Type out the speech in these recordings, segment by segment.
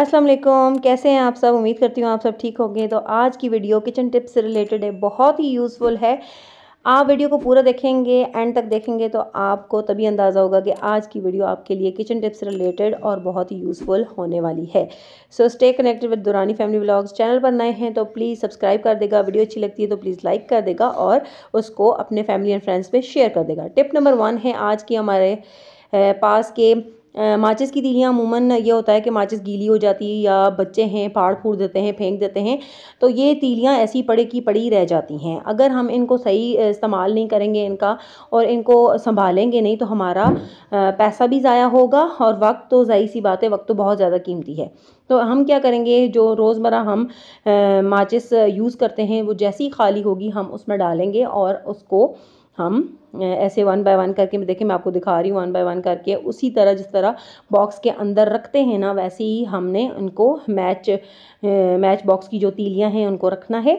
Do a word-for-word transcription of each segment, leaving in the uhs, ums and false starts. अस्सलाम वालेकुम, कैसे हैं आप सब। उम्मीद करती हूँ आप सब ठीक होंगे। तो आज की वीडियो किचन टिप्स से रिलेटेड है, बहुत ही यूज़फुल है। आप वीडियो को पूरा देखेंगे, एंड तक देखेंगे तो आपको तभी अंदाज़ा होगा कि आज की वीडियो आपके लिए किचन टिप्स से रिलेटेड और बहुत ही यूज़फुल होने वाली है। So stay connected with Durrani family vlogs. Channel पर नए हैं तो प्लीज़ सब्सक्राइब कर देगा, वीडियो अच्छी लगती है तो प्लीज़ लाइक कर देगा और उसको अपने फैमिली एंड फ्रेंड्स में शेयर कर देगा। टिप नंबर वन है आज की हमारे पास के माचिस की तीलियाँ। अमूमन ये होता है कि माचिस गीली हो जाती है या बच्चे हैं फाड़ फूड़ देते हैं, फेंक देते हैं, तो ये तीलियाँ ऐसी पड़े की पड़ी रह जाती हैं। अगर हम इनको सही इस्तेमाल नहीं करेंगे इनका और इनको संभालेंगे नहीं तो हमारा पैसा भी ज़ाया होगा और वक्त, तो ज़ाहिर सी बात है वक्त तो बहुत ज़्यादा कीमती है। तो हम क्या करेंगे, जो रोज़मर्रा हम माचिस यूज़ करते हैं वो जैसी खाली होगी हम उसमें डालेंगे और उसको हम ऐसे वन बाय वन करके, देखिए मैं आपको दिखा रही हूँ, वन बाय वन करके उसी तरह जिस तरह बॉक्स के अंदर रखते हैं ना, वैसे ही हमने उनको मैच मैच बॉक्स की जो तीलियाँ हैं उनको रखना है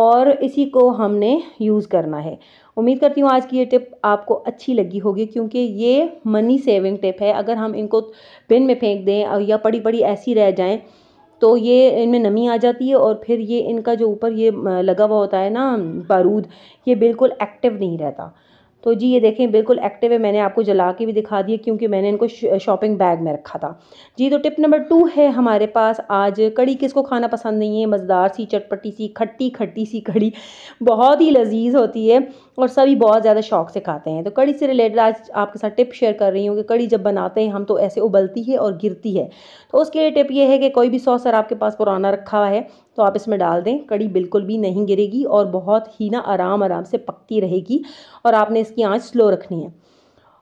और इसी को हमने यूज़ करना है। उम्मीद करती हूँ आज की ये टिप आपको अच्छी लगी होगी क्योंकि ये मनी सेविंग टिप है। अगर हम इनको बिन में फेंक दें और या पड़ी पड़ी ऐसी रह जाएँ तो ये इनमें नमी आ जाती है और फिर ये इनका जो ऊपर ये लगा हुआ होता है ना बारूद, ये बिल्कुल एक्टिव नहीं रहता। तो जी ये देखें बिल्कुल एक्टिव है, मैंने आपको जला के भी दिखा दिया क्योंकि मैंने इनको शॉपिंग बैग में रखा था जी। तो टिप नंबर टू है हमारे पास आज कड़ी। किसको खाना पसंद नहीं है, मज़ेदार सी, चटपटी सी, खट्टी खट्टी सी कड़ी बहुत ही लजीज होती है और सभी बहुत ज़्यादा शौक से खाते हैं। तो कड़ी से रिलेटेड आज आपके साथ टिप शेयर कर रही हूँ कि कड़ी जब बनाते हैं हम तो ऐसे उबलती है और गिरती है, तो उसके लिए टिप ये है कि कोई भी सॉस अगर आपके पास पुराना रखा हुआ है तो आप इसमें डाल दें, कड़ी बिल्कुल भी नहीं गिरेगी और बहुत ही ना आराम आराम से पकती रहेगी और आपने इसकी आंच स्लो रखनी है।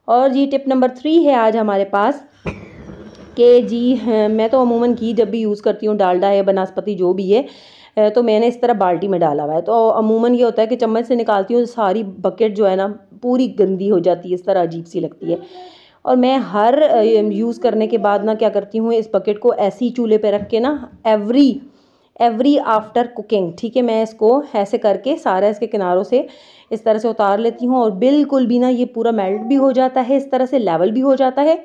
और जी टिप नंबर थ्री है आज हमारे पास कि जी मैं तो अमूमन घी जब भी यूज़ करती हूँ, डालडा है, बनास्पति जो भी है, तो मैंने इस तरह बाल्टी में डाला हुआ है। तो अमूमन ये होता है कि चम्मच से निकालती हूँ, सारी बकेट जो है ना पूरी गंदी हो जाती है, इस तरह अजीब सी लगती है। और मैं हर यूज़ करने के बाद ना क्या करती हूँ, इस बकेट को ऐसे ही चूल्हे पे रख के ना एवरी एवरी आफ्टर कुकिंग, ठीक है, मैं इसको ऐसे करके सारा इसके किनारों से इस तरह से उतार लेती हूँ और बिल्कुल भी ना ये पूरा मेल्ट भी हो जाता है, इस तरह से लेवल भी हो जाता है,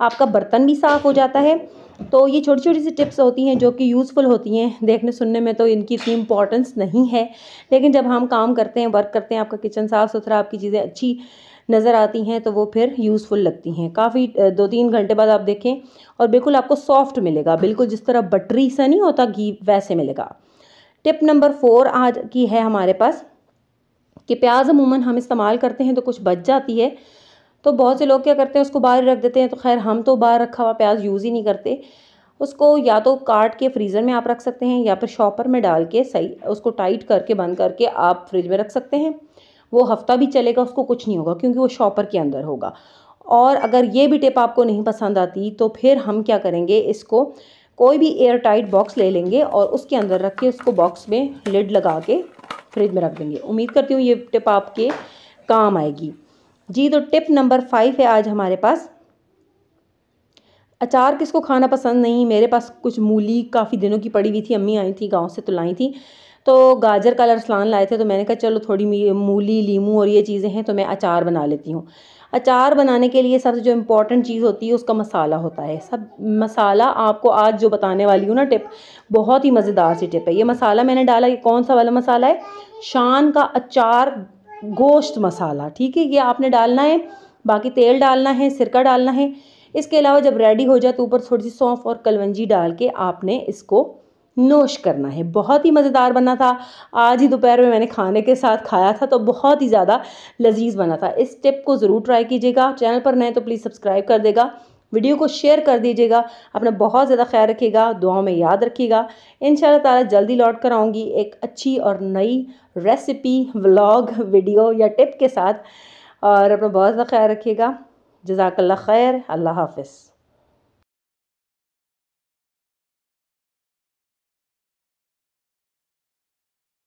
आपका बर्तन भी साफ़ हो जाता है। तो ये छोटी छोटी सी टिप्स होती हैं जो कि यूज़फुल होती हैं। देखने सुनने में तो इनकी इतनी इम्पॉर्टेंस नहीं है, लेकिन जब हम काम करते हैं, वर्क करते हैं, आपका किचन साफ़ सुथरा, आपकी चीज़ें अच्छी नज़र आती हैं तो वो फिर यूज़फुल लगती हैं। काफ़ी दो तीन घंटे बाद आप देखें और बिल्कुल आपको सॉफ्ट मिलेगा, बिल्कुल जिस तरह बटरी सा नहीं होता घी वैसे मिलेगा। टिप नंबर फोर आज की है हमारे पास कि प्याज अमूमन हम इस्तेमाल करते हैं तो कुछ बच जाती है, तो बहुत से लोग क्या करते हैं उसको बाहर रख देते हैं। तो खैर हम तो बाहर रखा हुआ प्याज यूज़ ही नहीं करते, उसको या तो काट के फ्रीज़र में आप रख सकते हैं या फिर शॉपर में डाल के सही उसको टाइट करके बंद करके आप फ्रिज में रख सकते हैं, वो हफ्ता भी चलेगा, उसको कुछ नहीं होगा क्योंकि वो शॉपर के अंदर होगा। और अगर ये भी टिप आपको नहीं पसंद आती तो फिर हम क्या करेंगे, इसको कोई भी एयर टाइट बॉक्स ले लेंगे और उसके अंदर रख के उसको बॉक्स में लिड लगा के फ्रिज में रख देंगे। उम्मीद करती हूँ ये टिप आपके काम आएगी जी। तो टिप नंबर फाइव है आज हमारे पास अचार। किसको खाना पसंद नहीं। मेरे पास कुछ मूली काफ़ी दिनों की पड़ी हुई थी, अम्मी आई थी गांव से तो लाई थी, तो गाजर का रसलान लाए थे, तो मैंने कहा चलो थोड़ी मूली, लीमू और ये चीज़ें हैं तो मैं अचार बना लेती हूँ। अचार बनाने के लिए सबसे जो इम्पॉर्टेंट चीज़ होती है उसका मसाला होता है। सब मसाला आपको आज जो बताने वाली हूँ ना टिप, बहुत ही मज़ेदार सी टिप है। ये मसाला मैंने डाला, ये कौन सा वाला मसाला है, शान का अचार गोश्त मसाला, ठीक है, ये आपने डालना है। बाकी तेल डालना है, सिरका डालना है। इसके अलावा जब रेडी हो जाए तो ऊपर थोड़ी सी सौंफ और कलवंजी डाल के आपने इसको नोश करना है। बहुत ही मज़ेदार बना था, आज ही दोपहर में मैंने खाने के साथ खाया था तो बहुत ही ज़्यादा लजीज बना था। इस टिप को ज़रूर ट्राई कीजिएगा। चैनल पर नए तो प्लीज़ सब्सक्राइब कर देगा, वीडियो को शेयर कर दीजिएगा। अपना बहुत ज़्यादा ख्याल रखिएगा, दुआओं में याद रखिएगा। इंशाल्लाह ताला जल्दी लौट कर आऊँगी एक अच्छी और नई रेसिपी, व्लॉग, वीडियो या टिप के साथ। और अपना बहुत ज़्यादा ख्याल रखिएगा। जज़ाकल्लाह खैर, अल्लाह हाफिज़।